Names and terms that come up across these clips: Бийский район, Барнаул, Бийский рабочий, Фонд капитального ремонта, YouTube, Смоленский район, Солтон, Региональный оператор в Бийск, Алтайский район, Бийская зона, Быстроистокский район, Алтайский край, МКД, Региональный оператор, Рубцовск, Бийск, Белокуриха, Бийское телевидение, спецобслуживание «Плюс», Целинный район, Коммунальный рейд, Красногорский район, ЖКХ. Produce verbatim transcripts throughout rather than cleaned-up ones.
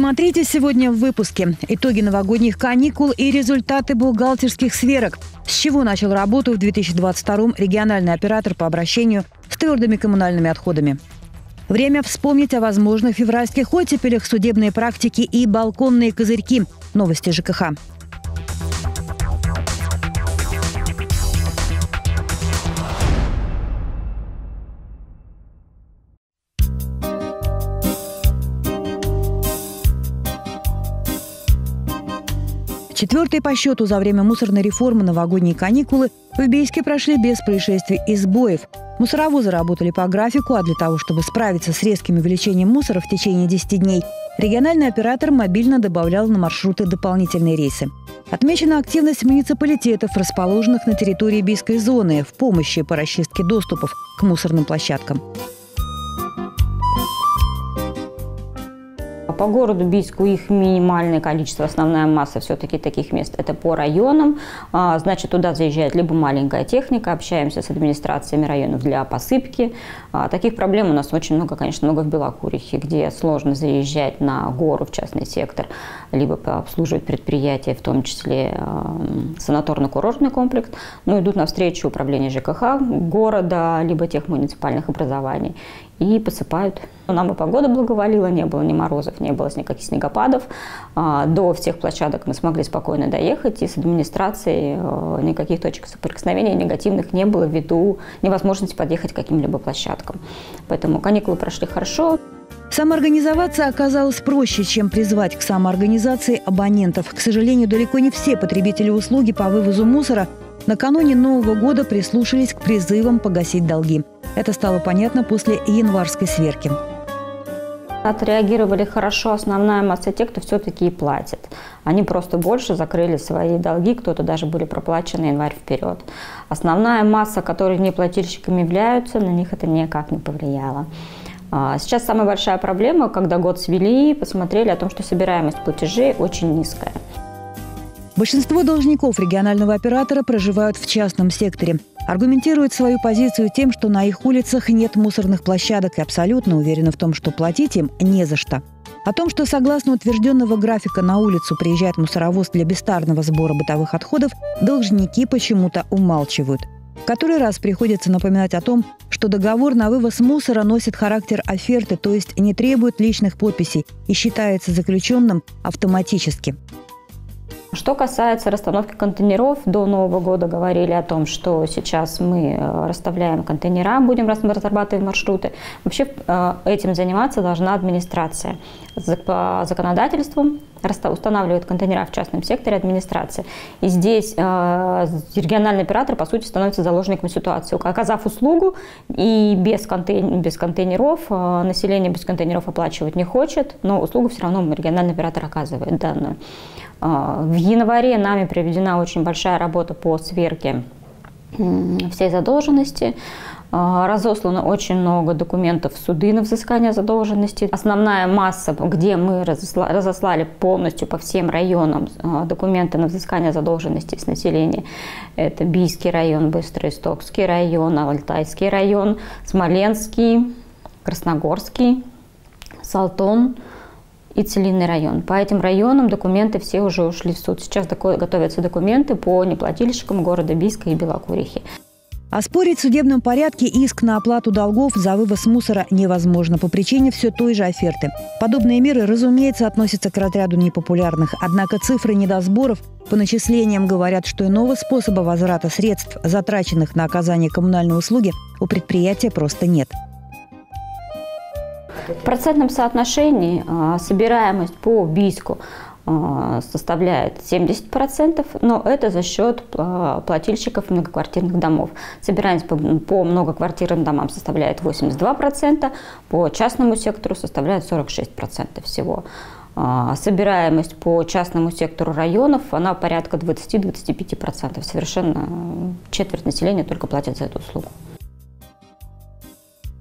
Смотрите сегодня в выпуске итоги новогодних каникул и результаты бухгалтерских сверок. С чего начал работу в две тысячи двадцать втором региональный оператор по обращению с твердыми коммунальными отходами. Время вспомнить о возможных февральских оттепелях, судебные практики и балконные козырьки. Новости ЖКХ. Четвертые по счету за время мусорной реформы новогодние каникулы в Бийске прошли без происшествий и сбоев. Мусоровозы работали по графику, а для того, чтобы справиться с резким увеличением мусора в течение десяти дней, региональный оператор мобильно добавлял на маршруты дополнительные рейсы. Отмечена активность муниципалитетов, расположенных на территории Бийской зоны, в помощи по расчистке доступов к мусорным площадкам. По городу Бийску их минимальное количество, основная масса все-таки таких мест – это по районам. Значит, туда заезжает либо маленькая техника, общаемся с администрациями районов для посыпки. Таких проблем у нас очень много, конечно, много в Белокурихе, где сложно заезжать на гору в частный сектор, либо обслуживать предприятия, в том числе санаторно-курортный комплекс. Но идут навстречу управление ЖКХ города, либо тех муниципальных образований. И посыпают. Нам и погода благоволила, не было ни морозов, не было никаких снегопадов. До всех площадок мы смогли спокойно доехать, и с администрацией никаких точек соприкосновения негативных не было ввиду невозможности подъехать к каким-либо площадкам. Поэтому каникулы прошли хорошо. Самоорганизоваться оказалось проще, чем призвать к самоорганизации абонентов. К сожалению, далеко не все потребители услуги по вывозу мусора накануне Нового года прислушались к призывам погасить долги. Это стало понятно после январской сверки. Отреагировали хорошо основная масса тех, кто все-таки и платит. Они просто больше закрыли свои долги, кто-то даже были проплачены январь вперед. Основная масса, которые неплательщиками являются, на них это никак не повлияло. Сейчас самая большая проблема, когда год свели, посмотрели о том, что собираемость платежей очень низкая. Большинство должников регионального оператора проживают в частном секторе. Аргументируют свою позицию тем, что на их улицах нет мусорных площадок и абсолютно уверены в том, что платить им не за что. О том, что согласно утвержденного графика на улицу приезжает мусоровоз для бестарного сбора бытовых отходов, должники почему-то умалчивают. В который раз приходится напоминать о том, что договор на вывоз мусора носит характер оферты, то есть не требует личных подписей и считается заключенным автоматически. Что касается расстановки контейнеров, до Нового года говорили о том, что сейчас мы расставляем контейнера, будем разрабатывать маршруты. Вообще этим заниматься должна администрация. По законодательству устанавливает контейнера в частном секторе администрация. И здесь региональный оператор, по сути, становится заложником ситуации. Оказав услугу и без контейнеров, население без контейнеров оплачивать не хочет, но услугу все равно региональный оператор оказывает данную. В январе нами проведена очень большая работа по сверке всей задолженности. Разослано очень много документов в суды на взыскание задолженности. Основная масса, где мы разослали полностью по всем районам документы на взыскание задолженности с населения, это Бийский район, Быстроистокский район, Алтайский район, Смоленский, Красногорский, Солтон и Целинный район. По этим районам документы все уже ушли в суд. Сейчас готовятся документы по неплательщикам города Бийска и Белокурихи. Оспорить в судебном порядке иск на оплату долгов за вывоз мусора невозможно по причине все той же оферты. Подобные меры, разумеется, относятся к разряду непопулярных. Однако цифры недосборов по начислениям говорят, что иного способа возврата средств, затраченных на оказание коммунальной услуги, у предприятия просто нет. В процентном соотношении собираемость по Бийску составляет семьдесят процентов, но это за счет плательщиков многоквартирных домов. Собираемость по многоквартирным домам составляет восемьдесят два процента, по частному сектору составляет сорок шесть процентов всего. Собираемость по частному сектору районов, она порядка двадцати-двадцати пяти процентов. Совершенно четверть населения только платит за эту услугу.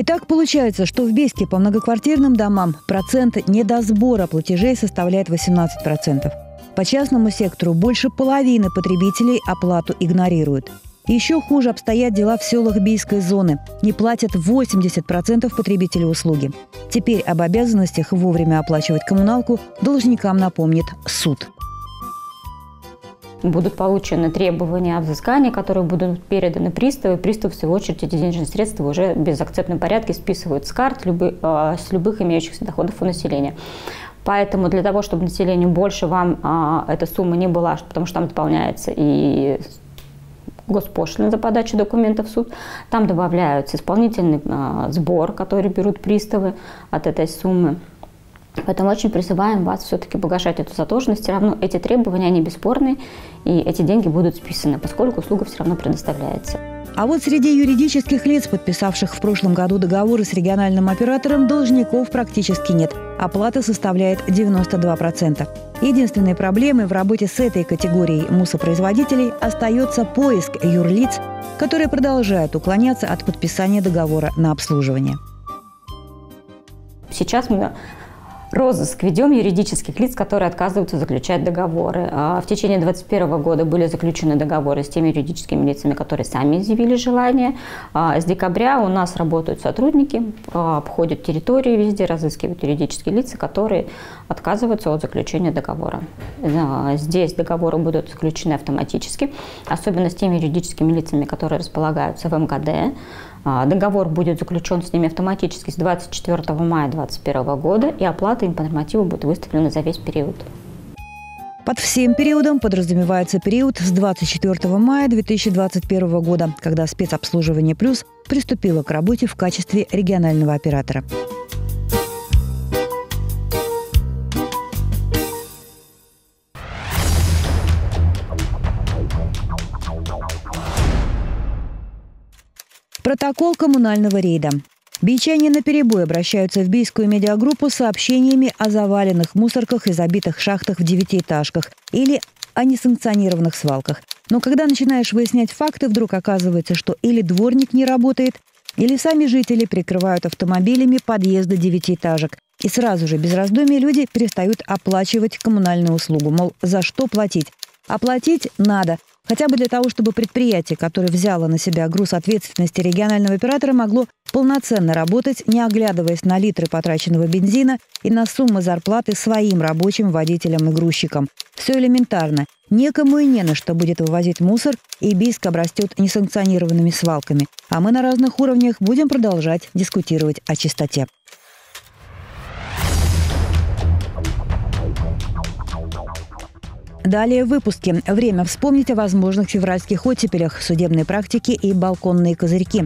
Итак, получается, что в Бийске по многоквартирным домам процент недосбора платежей составляет восемнадцать процентов. По частному сектору больше половины потребителей оплату игнорируют. Еще хуже обстоят дела в селах Бийской зоны. Не платят восемьдесят процентов потребителей услуги. Теперь об обязанностях вовремя оплачивать коммуналку должникам напомнит суд. Будут получены требования о взыскании, которые будут переданы приставу. Пристав, в свою очередь, эти денежные средства уже в безакцептном порядке списывают с карт любы, э, с любых имеющихся доходов у населения. Поэтому для того, чтобы населению больше вам а, эта сумма не была, потому что там дополняется и госпошлина за подачу документов в суд, там добавляется исполнительный а, сбор, который берут приставы от этой суммы. Поэтому очень призываем вас все-таки погашать эту задолженность. Все равно эти требования, они бесспорны, и эти деньги будут списаны, поскольку услуга все равно предоставляется. А вот среди юридических лиц, подписавших в прошлом году договоры с региональным оператором, должников практически нет. Оплата составляет девяносто два процента. Единственной проблемой в работе с этой категорией мусопроизводителей остается поиск юрлиц, которые продолжают уклоняться от подписания договора на обслуживание. Сейчас мы розыск ведем юридических лиц, которые отказываются заключать договоры. В течение две тысячи двадцать первого года были заключены договоры с теми юридическими лицами, которые сами изъявили желание. С декабря у нас работают сотрудники, обходят территорию везде, разыскивают юридические лица, которые отказываются от заключения договора. Здесь договоры будут заключены автоматически, особенно с теми юридическими лицами, которые располагаются в МКД. Договор будет заключен с ними автоматически с двадцать четвёртого мая две тысячи двадцать первого года, и оплата им по нормативу будет выставлена за весь период. Под всем периодом подразумевается период с двадцать четвёртого мая две тысячи двадцать первого года, когда спецобслуживание «Плюс» приступило к работе в качестве регионального оператора. Протокол коммунального рейда. Бийчане наперебой обращаются в бийскую медиагруппу с сообщениями о заваленных мусорках и забитых шахтах в девятиэтажках или о несанкционированных свалках. Но когда начинаешь выяснять факты, вдруг оказывается, что или дворник не работает, или сами жители прикрывают автомобилями подъезды девятиэтажек. И сразу же, без раздумий, люди перестают оплачивать коммунальную услугу. Мол, за что платить? Оплатить надо. Хотя бы для того, чтобы предприятие, которое взяло на себя груз ответственности регионального оператора, могло полноценно работать, не оглядываясь на литры потраченного бензина и на суммы зарплаты своим рабочим, водителям и грузчикам. Все элементарно. Некому и не на что будет вывозить мусор, и Бийск обрастет несанкционированными свалками. А мы на разных уровнях будем продолжать дискутировать о чистоте. Далее в выпуске. Время вспомнить о возможных февральских оттепелях, судебной практике и балконные козырьки.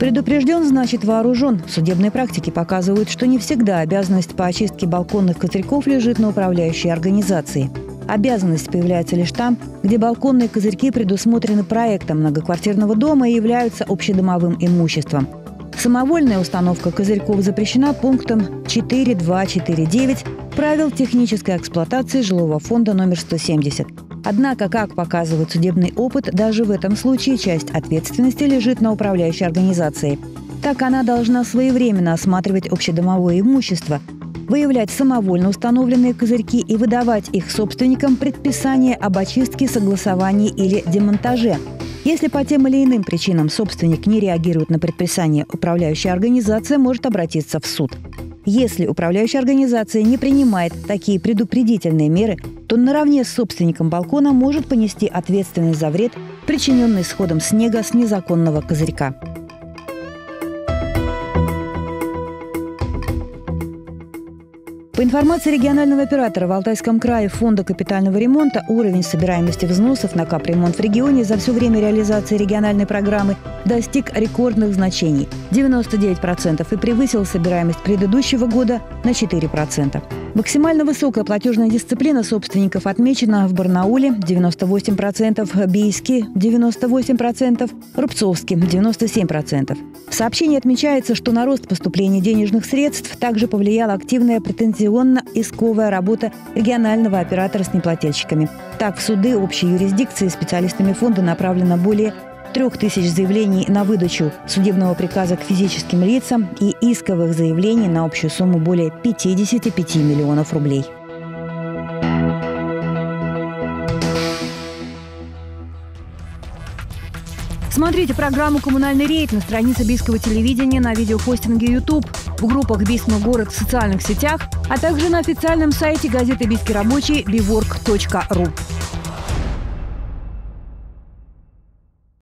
Предупрежден, значит вооружен. Судебные практики показывают, что не всегда обязанность по очистке балконных козырьков лежит на управляющей организации. Обязанность появляется лишь там, где балконные козырьки предусмотрены проектом многоквартирного дома и являются общедомовым имуществом. Самовольная установка козырьков запрещена пунктом четыре точка два точка четыре точка девять правил технической эксплуатации жилого фонда номер сто семьдесят. Однако, как показывает судебный опыт, даже в этом случае часть ответственности лежит на управляющей организации. Так она должна своевременно осматривать общедомовое имущество, выявлять самовольно установленные козырьки и выдавать их собственникам предписание об очистке, согласовании или демонтаже. Если по тем или иным причинам собственник не реагирует на предписание, управляющая организация может обратиться в суд. Если управляющая организация не принимает такие предупредительные меры, то наравне с собственником балкона может понести ответственность за вред, причиненный сходом снега с незаконного козырька. По информации регионального оператора в Алтайском крае Фонда капитального ремонта, уровень собираемости взносов на капремонт в регионе за все время реализации региональной программы достиг рекордных значений – девяносто девять процентов и превысил собираемость предыдущего года на четыре процента. Максимально высокая платежная дисциплина собственников отмечена в Барнауле – девяносто восемь процентов, Бийске – девяносто восемь процентов, Рубцовске – девяносто семь процентов. В сообщении отмечается, что на рост поступления денежных средств также повлияла активная претензионная исковая работа регионального оператора с неплательщиками. Так, в суды общей юрисдикции специалистами фонда направлено более трёх тысяч заявлений на выдачу судебного приказа к физическим лицам и исковых заявлений на общую сумму более пятидесяти пяти миллионов рублей. Смотрите программу «Коммунальный рейд» на странице Бийского телевидения, на видеохостинге YouTube, в группах «Бийск город» в социальных сетях, а также на официальном сайте газеты «Бийский рабочий» би ворк точка ру.